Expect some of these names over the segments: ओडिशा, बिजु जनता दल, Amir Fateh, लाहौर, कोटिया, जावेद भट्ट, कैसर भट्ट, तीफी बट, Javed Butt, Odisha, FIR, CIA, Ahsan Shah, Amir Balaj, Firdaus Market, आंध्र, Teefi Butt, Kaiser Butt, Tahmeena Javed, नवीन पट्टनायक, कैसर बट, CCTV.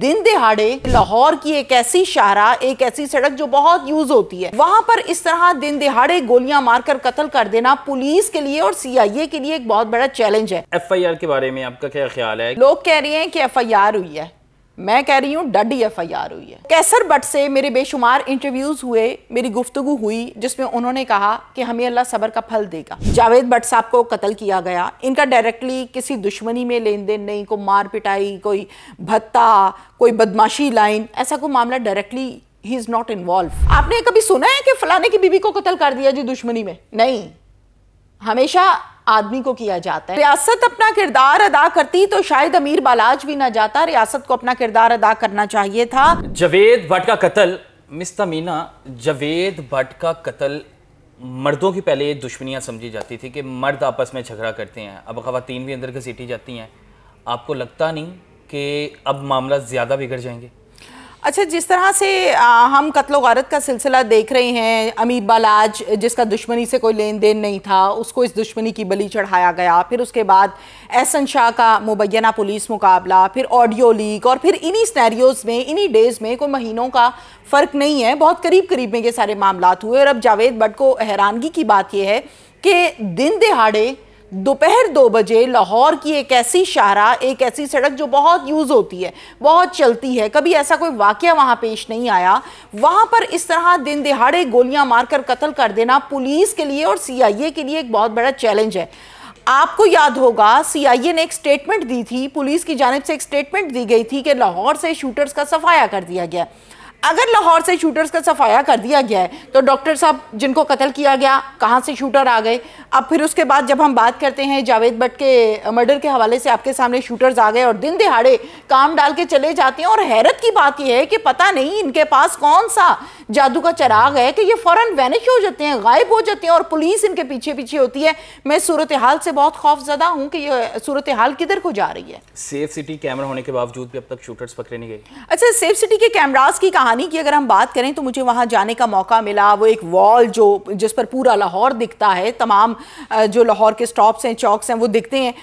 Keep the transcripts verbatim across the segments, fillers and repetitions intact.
दिन दिहाड़े लाहौर की एक ऐसी शाहरा, एक ऐसी सड़क जो बहुत यूज होती है, वहां पर इस तरह दिन दिहाड़े गोलियां मारकर कत्ल कर देना पुलिस के लिए और सीआईए के लिए एक बहुत बड़ा चैलेंज है। एफआईआर के बारे में आपका क्या ख्याल है? लोग कह रहे हैं कि एफआईआर हुई है, मैं कह रही हूँ डडी एफआईआर हुई है। कैसर बट से मेरे बेशुमार इंटरव्यूज हुए, मेरी गुफ्तगू हुई, जिसमें उन्होंने कहा कि हमें अल्लाह सबर का फल देगा। जावेद बट साहब को कत्ल किया गया, इनका डायरेक्टली किसी दुश्मनी में लेन देन नहीं, कोई मार पिटाई, कोई भत्ता, कोई बदमाशी लाइन, ऐसा कोई मामला डायरेक्टली ही इज नॉट इन्वॉल्व। आपने कभी सुना है कि फलाने की बीवी को कत्ल कर दिया जी दुश्मनी में? नहीं, हमेशा आदमी को किया जाता है। रियासत अपना किरदार अदा करती तो शायद अमीर बालाज भी ना जाता। रियासत को अपना किरदार अदा करना चाहिए था। जावेद भट्ट का कत्ल, मिस तहमीना, जावेद भट्ट का कत्ल मर्दों की पहले दुश्मनियां समझी जाती थी कि मर्द आपस में झगड़ा करते हैं, अब खवातीन भी अंदर घसीटी जाती हैं। आपको लगता नहीं कि अब मामला ज़्यादा बिगड़ जाएंगे? अच्छा, जिस तरह से आ, हम कत्लो गारत का सिलसिला देख रहे हैं, अमीर बालाज जिसका दुश्मनी से कोई लेन देन नहीं था, उसको इस दुश्मनी की बलि चढ़ाया गया। फिर उसके बाद अहसन शाह का मुबैना पुलिस मुकाबला, फिर ऑडियो लीक, और फिर इन्हीं सिनेरियोज़ में, इन्हीं डेज़ में, कोई महीनों का फ़र्क नहीं है, बहुत करीब करीब में ये सारे मामलात हुए। और अब जावेद भट्ट को हैरानगी की बात यह है कि दिन दिहाड़े दोपहर दो बजे लाहौर की एक ऐसी शाहरा, एक ऐसी सड़क जो बहुत यूज़ होती है, बहुत चलती है, कभी ऐसा कोई वाकया वहाँ पेश नहीं आया, वहाँ पर इस तरह दिन दिहाड़े गोलियाँ मारकर कत्ल कर देना पुलिस के लिए और सीआईए के लिए एक बहुत बड़ा चैलेंज है। आपको याद होगा सीआईए ने एक स्टेटमेंट दी थी, पुलिस की जानिब से एक स्टेटमेंट दी गई थी कि लाहौर से शूटर्स का सफाया कर दिया गया। अगर लाहौर से शूटर्स का सफाया कर दिया गया है तो डॉक्टर साहब जिनको कत्ल किया गया कहाँ से शूटर आ गए? अब फिर उसके बाद जब हम बात करते हैं जावेद भट्ट के मर्डर के हवाले से, आपके सामने शूटर्स आ गए और दिन दिहाड़े काम डाल के चले जाते हैं। और हैरत की बात यह है कि पता नहीं इनके पास कौन सा जादू का चराग है कि ये फ़ौरन वैनिश हो जाते हैं, गायब हो जाते हैं, और पुलिस इनके पीछे पीछे होती है। मैं सूरत हाल से बहुत खौफजदा हूँ कि ये सूरत हाल किधर को जा रही है। सेफ सिटी कैमरा होने के बावजूद भी अब तक शूटर्स पकड़े नहीं गए। अच्छा, सेफ सिटी के कैमराज की कहानी की अगर हम बात करें तो मुझे वहाँ जाने का मौका मिला। वो एक वॉल जो जिस पर पूरा लाहौर दिखता है, तमाम जो लाहौर के स्टॉप्स हैं, चौक्स हैं, वो दिखते हैं।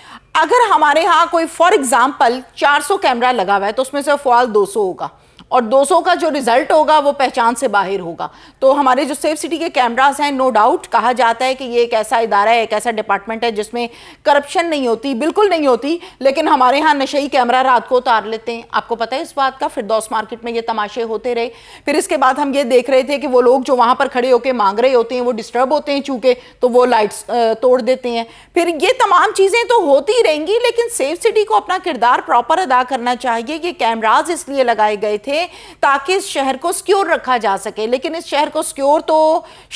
अगर हमारे यहाँ कोई फॉर एग्जांपल चार सौ कैमरा लगा हुआ है तो उसमें से फॉल दो सौ होगा, और दो सौ का जो रिजल्ट होगा वो पहचान से बाहर होगा। तो हमारे जो सेफ सिटी के कैमरास हैं, नो डाउट कहा जाता है कि ये एक ऐसा इदारा है, एक ऐसा डिपार्टमेंट है जिसमें करप्शन नहीं होती, बिल्कुल नहीं होती, लेकिन हमारे यहाँ नशई कैमरा रात को उतार लेते हैं। आपको पता है इस बात का, फिरदौस मार्केट में ये तमाशे होते रहे। फिर इसके बाद हम ये देख रहे थे कि वो लोग जो वहाँ पर खड़े होकर मांग रहे होते हैं वो डिस्टर्ब होते हैं चूँकि, तो वो लाइट्स तोड़ देते हैं। फिर ये तमाम चीज़ें तो होती रहेंगी, लेकिन सेफ सिटी को अपना किरदार प्रॉपर अदा करना चाहिए। ये कैमराज इसलिए लगाए गए थे ताकि इस शहर को सिक्योर रखा जा सके, लेकिन इस शहर को सिक्योर तो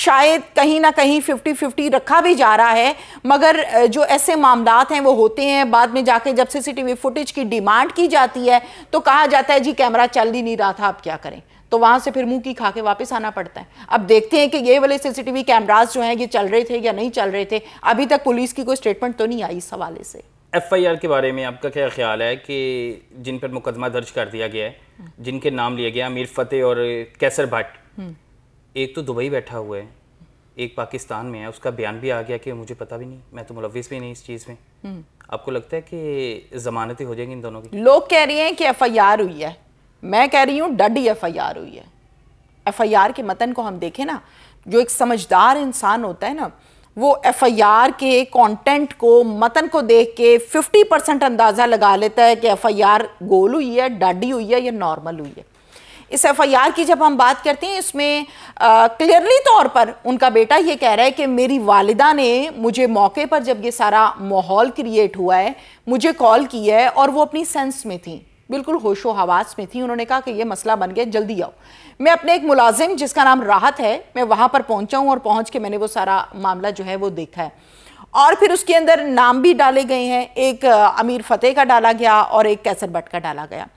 शायद कहीं ना कहीं फिफ्टी फिफ्टी रखा भी जा रहा है, मगर जो ऐसे मामलात हैं वो होते हैं। बाद में जाके जब सीसीटीवी फुटेज की डिमांड की जाती है तो कहा जाता है जी कैमरा चल ही नहीं रहा था, आप क्या करें, तो वहाँ से फिर मुंह की खा के वापस आना पड़ता है। अब देखते हैं कि ये वाले सीसीटीवी कैमराज जो हैं ये चल रहे थे या नहीं चल रहे थे। अभी तक पुलिस की कोई स्टेटमेंट तो नहीं आई इस हवाले से। एफआईआर के बारे में आपका क्या ख्याल है कि जिन पर मुकदमा दर्ज कर दिया गया है, जिनके नाम लिए गए अमीर फतेह और कैसर भट्ट, एक तो दुबई बैठा हुआ है, एक पाकिस्तान में है, उसका बयान भी आ गया कि मुझे पता भी नहीं, मैं तो मुलविस भी नहीं इस चीज़ में। आपको लगता है कि जमानतें हो जाएंगी इन दोनों की? लोग कह रहे हैं कि एफआईआर हुई है, मैं कह रही हूँ डडी एफआईआर हुई है। एफआईआर के मतन को हम देखें ना, जो एक समझदार इंसान होता है ना, वो एफआईआर के कंटेंट को, मतन को देख के फिफ्टी परसेंट अंदाज़ा लगा लेता है कि एफआईआर गोल हुई है, डाडी हुई है या नॉर्मल हुई है। इस एफआईआर की जब हम बात करते हैं, इसमें क्लियरली तौर पर उनका बेटा ये कह रहा है कि मेरी वालिदा ने मुझे मौके पर जब ये सारा माहौल क्रिएट हुआ है मुझे कॉल किया है, और वो अपनी सेंस में थी, बिल्कुल होशो हवास में थी। उन्होंने कहा कि ये मसला बन गया, जल्दी आओ। मैं अपने एक मुलाजिम जिसका नाम राहत है, मैं वहाँ पर पहुँचा हूँ और पहुँच के मैंने वो सारा मामला जो है वो देखा है। और फिर उसके अंदर नाम भी डाले गए हैं, एक अमीर फतेह का डाला गया और एक कैसर भट्ट का डाला गया।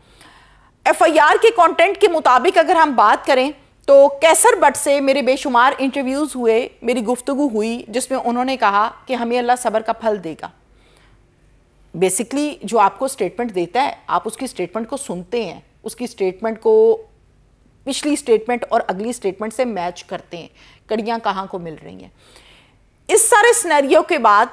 एफआईआर के कंटेंट के मुताबिक अगर हम बात करें तो कैसर बट से मेरे बेशुमार इंटरव्यूज़ हुए, मेरी गुफ्तगू हुई, जिसमें उन्होंने कहा कि हमें अल्लाह सबर का फल देगा। बेसिकली जो आपको स्टेटमेंट देता है आप उसकी स्टेटमेंट को सुनते हैं, उसकी स्टेटमेंट को पिछली स्टेटमेंट और अगली स्टेटमेंट से मैच करते हैं, कड़ियाँ कहाँ को मिल रही हैं। इस सारे सिनेरियो के बाद,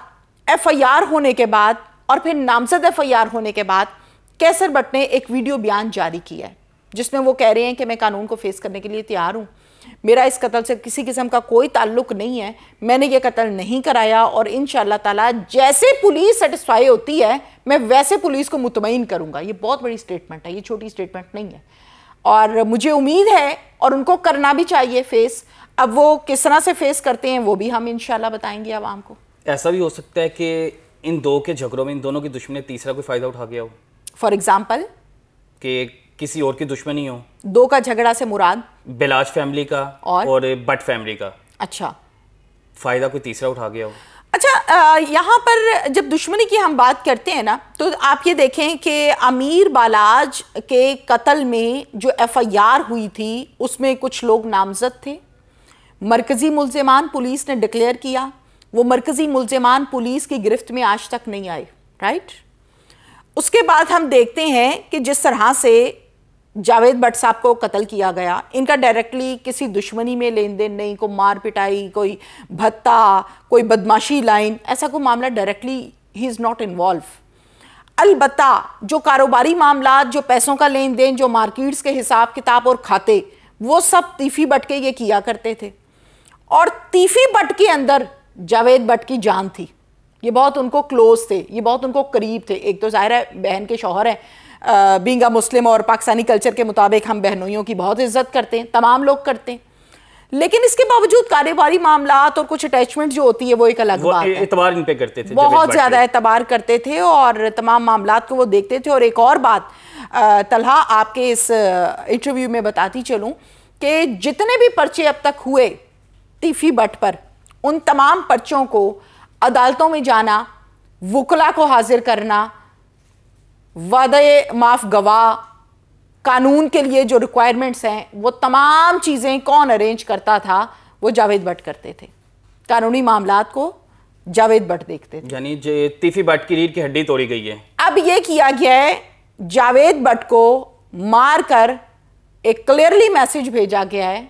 एफआईआर होने के बाद, और फिर नामजद एफआईआर होने के बाद कैसर बट ने एक वीडियो बयान जारी किया है जिसमें वो कह रहे हैं कि मैं कानून को फेस करने के लिए तैयार हूँ, मेरा इस कत्ल से किसी किस्म का कोई ताल्लुक नहीं है, मैंने ये कत्ल नहीं कराया और इंशाल्लाह ताला जैसे पुलिस सेटिस्फाई होती है मैं वैसे पुलिस को मुतमईन करूँगा। ये बहुत बड़ी स्टेटमेंट है, ये छोटी स्टेटमेंट नहीं है और मुझे उम्मीद है और उनको करना भी चाहिए फेस। अब वो किस तरह से फेस करते हैं वो भी हम इंशाल्लाह बताएंगे आवाम को। ऐसा भी हो सकता है कि इन दो के झगड़ों में इन दोनों की दुश्मनी तीसरा कोई फ़ायदा उठा गया हो, फॉर एग्जाम्पल कि किसी और की दुश्मनी हो। दो का झगड़ा से मुराद बलाज फैमिली का और, और बट फैमिली का। अच्छा, फ़ायदा कोई तीसरा उठा गया हो। अच्छा, यहाँ पर जब दुश्मनी की हम बात करते हैं ना तो आप ये देखें कि अमीर बालाज के कत्ल में जो एफ आई आर हुई थी उसमें कुछ लोग नामजद थे, मरकज़ी मुल्ज़िमान पुलिस ने डिक्लेयर किया, वो मरकज़ी मुल्ज़िमान पुलिस की गिरफ्त में आज तक नहीं आए, राइट। उसके बाद हम देखते हैं कि जिस तरह से जावेद बट साहब को कत्ल किया गया, इनका डायरेक्टली किसी दुश्मनी में लेन देन नहीं, कोई मार पिटाई, कोई भत्ता, कोई बदमाशी लाइन, ऐसा कोई मामला डायरेक्टली ही इज़ नॉट इन्वॉल्व। अलबत्ता जो कारोबारी मामला, जो पैसों का लेन देन, जो मार्केट्स के हिसाब किताब और खाते, वो सब तीफी बट के ये किया करते थे और तीफी बट के अंदर जावेद बट की जान थी। ये बहुत उनको क्लोज थे, ये बहुत उनको करीब थे। एक तो ज़ाहिर है बहन के शौहर हैं, बींग अ मुस्लिम और पाकिस्तानी कल्चर के मुताबिक हम बहनोइयों की बहुत इज्जत करते हैं, तमाम लोग करते हैं, लेकिन इसके बावजूद कारोबारी मामलात और कुछ अटैचमेंट जो होती है वो एक अलग बात है। एतबार इन पे करते थे, बहुत ज़्यादा एतबार करते थे और तमाम मामलात को वो देखते थे। और एक और बात तलहा आपके इस इंटरव्यू में बताती चलूँ कि जितने भी पर्चे अब तक हुए तीफी बट पर, उन तमाम पर्चों को अदालतों में जाना, वकला को हाजिर करना, वादे माफ गवाह, कानून के लिए जो रिक्वायरमेंट्स हैं, वो तमाम चीज़ें कौन अरेंज करता था? वो जावेद बट करते थे। कानूनी मामलात को जावेद बट देखते थे। यानी तीफी बट की रीढ़ की हड्डी तोड़ी गई है। अब ये किया गया है, जावेद बट को मार कर एक क्लियरली मैसेज भेजा गया है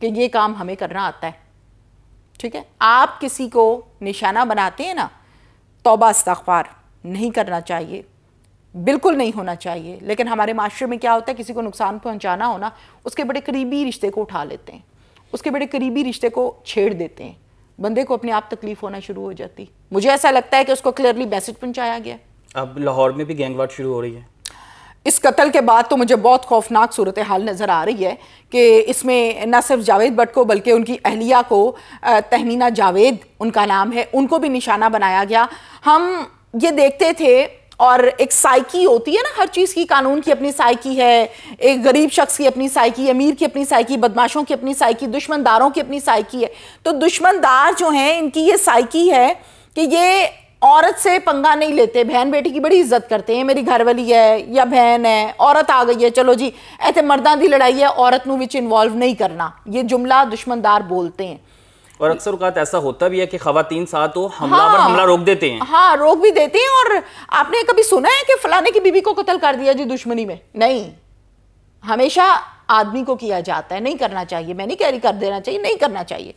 कि ये काम हमें करना आता है, ठीक है। आप किसी को निशाना बनाते हैं ना, तौबा इस्तग़फ़ार नहीं करना चाहिए, बिल्कुल नहीं होना चाहिए। लेकिन हमारे माशरे में क्या होता है, किसी को नुकसान पहुंचाना हो ना, उसके बड़े करीबी रिश्ते को उठा लेते हैं, उसके बड़े करीबी रिश्ते को छेड़ देते हैं, बंदे को अपने आप तकलीफ होना शुरू हो जाती। मुझे ऐसा लगता है कि उसको क्लियरली मैसेज पहुंचाया गया। अब लाहौर में भी गैंगवार शुरू हो रही है। इस कत्ल के बाद तो मुझे बहुत खौफनाक सूरत हाल नज़र आ रही है कि इसमें न सिर्फ जावेद बट को बल्कि उनकी अहलिया को, तहमीना जावेद उनका नाम है, उनको भी निशाना बनाया गया। हम ये देखते थे, और एक साइकी होती है ना हर चीज़ की, कानून की अपनी साइकी है, एक गरीब शख्स की अपनी साइकी, अमीर की अपनी साइकी, बदमाशों की अपनी साइकी, दुश्मनदारों की अपनी साइकी है। तो दुश्मनदार जो हैं, इनकी ये साइकी है कि ये औरत से पंगा नहीं लेते, बहन बेटी की बड़ी इज्जत करते हैं। मेरी घरवाली है या बहन है, औरत आ गई है, चलो जी ऐसे मर्दां दी लड़ाई है, औरत नूं विच इन्वॉल्व नहीं करना, ये जुमला दुश्मनदार बोलते हैं। और अक्सर औकात ऐसा होता भी है कि खवातीन साथ हो, हमला पर हमला रोक देते हैं। हाँ, रोक भी देते हैं। और आपने कभी सुना है कि फलाने की बीवी को कत्ल कर दिया जी दुश्मनी में? नहीं, हमेशा आदमी को किया जाता है। नहीं करना चाहिए, मैं नहीं कह रही कर देना चाहिए, नहीं करना चाहिए।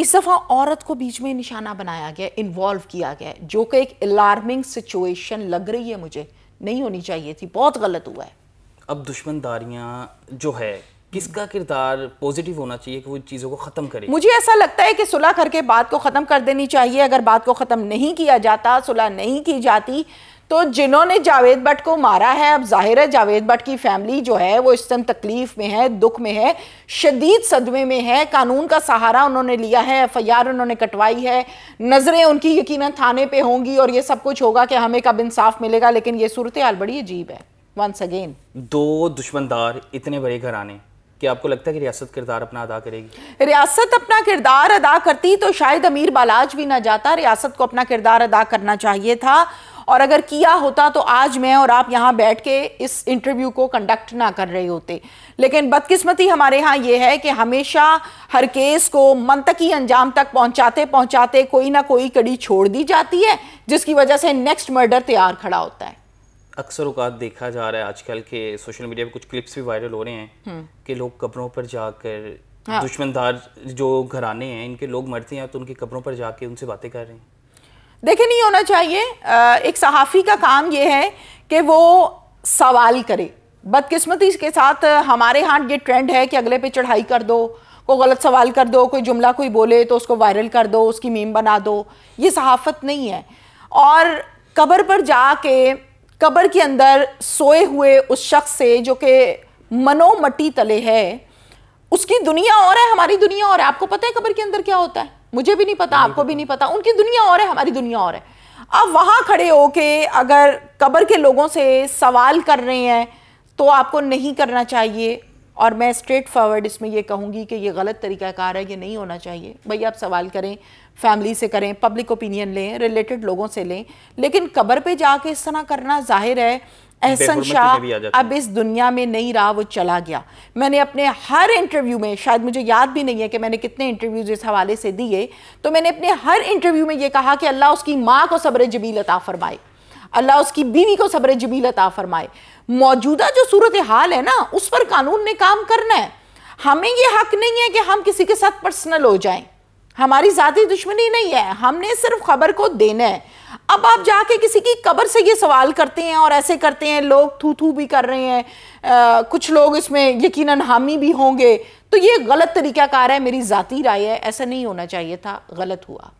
इस दफ़ा औरत को बीच में निशाना बनाया गया, इन्वॉल्व किया गया, जो कि एक अलार्मिंग सिचुएशन लग रही है मुझे, नहीं होनी चाहिए थी, बहुत गलत हुआ है। अब दुश्मनदारियाँ जो है, किसका किरदार पॉजिटिव होना चाहिए कि वो चीज़ों को ख़त्म करे? मुझे ऐसा लगता है कि सुलह करके बात को ख़त्म कर देनी चाहिए। अगर बात को ख़त्म नहीं किया जाता, सुलह नहीं की जाती, तो जिन्होंने जावेद बट को मारा है, अब जाहिर है जावेद बट की फैमिली जो है वो इस टाइम तकलीफ़ में है, दुख में है, शदीद सदमे में है। कानून का सहारा उन्होंने लिया है, एफ आई आर उन्होंने कटवाई है, नज़रें उनकी यकीनन थाने पे होंगी और ये सब कुछ होगा कि हमें कब इंसाफ मिलेगा। लेकिन ये सूरत हाल बड़ी अजीब है। वंस अगेन, दो दुश्मनदार, इतने बड़े घराने, कि आपको लगता है कि रियासत किरदार अपना अदा करेगी? रियासत अपना किरदार अदा करती तो शायद अमीर बालाज भी ना जाता। रियासत को अपना किरदार अदा करना चाहिए था, और अगर किया होता तो आज मैं और आप यहाँ बैठ के इस इंटरव्यू को कंडक्ट ना कर रहे होते। लेकिन बदकिस्मती हमारे यहाँ ये है कि हमेशा हर केस को मंतकी अंजाम तक पहुँचाते पहुँचाते कोई ना कोई कड़ी छोड़ दी जाती है, जिसकी वजह से नेक्स्ट मर्डर तैयार खड़ा होता है। अक्सर औकात देखा जा रहा है आजकल के सोशल मीडिया पे कुछ क्लिप्स भी वायरल हो रहे हैं कि लोग कब्रों पर जाकर, हाँ। दुश्मनदार जो घराने हैं इनके लोग मरते हैं तो उनकी कब्रों पर जाके उनसे बातें कर रहे हैं। देखिए, नहीं होना चाहिए। एक सहाफ़ी का काम ये है कि वो सवाल करे। बदकिस्मती के साथ हमारे यहाँ ये ट्रेंड है कि अगले पे चढ़ाई कर दो, कोई गलत सवाल कर दो, कोई जुमला कोई बोले तो उसको वायरल कर दो, उसकी मीम बना दो। ये सहाफत नहीं है। और कब्र पर जाके कब्र के अंदर सोए हुए उस शख्स से जो कि मनोमटी तले है, उसकी दुनिया और है, हमारी दुनिया और है। आपको पता है कब्र के अंदर क्या होता है? मुझे भी नहीं पता, आपको भी नहीं पता। उनकी दुनिया और है, हमारी दुनिया और है। अब वहाँ खड़े होके अगर कब्र के लोगों से सवाल कर रहे हैं तो आपको नहीं करना चाहिए। और मैं स्ट्रेट फॉरवर्ड इसमें ये कहूँगी कि ये गलत तरीक़ाकार है, ये नहीं होना चाहिए। भैया आप सवाल करें, फैमिली से करें, पब्लिक ओपिनियन लें, रिलेटेड लोगों से लें, लेकिन कब्र पे जाके इस तरह करना जाहिर है अहसन शाह अब इस दुनिया में नहीं रहा, वो चला गया। मैंने अपने हर इंटरव्यू में, शायद मुझे याद भी नहीं है कि मैंने कितने इंटरव्यूज इस हवाले से दिए, तो मैंने अपने हर इंटरव्यू में ये कहा कि अल्लाह उसकी माँ को सब्र जमील अता फरमाए, अल्लाह उसकी बीवी को सब्र जमील अता फरमाए। मौजूदा जो सूरत हाल है ना, उस पर कानून ने काम करना है। हमें यह हक नहीं है कि हम किसी के साथ पर्सनल हो जाएं, हमारी ज़ाती दुश्मनी नहीं है, हमने सिर्फ खबर को देना है। अब आप जाके किसी की कब्र से ये सवाल करते हैं और ऐसे करते हैं, लोग थू थू भी कर रहे हैं, आ, कुछ लोग इसमें यकीनन हामी भी होंगे, तो ये गलत तरीक़ाकार है। मेरी ज़ाती राय है, ऐसा नहीं होना चाहिए था, गलत हुआ।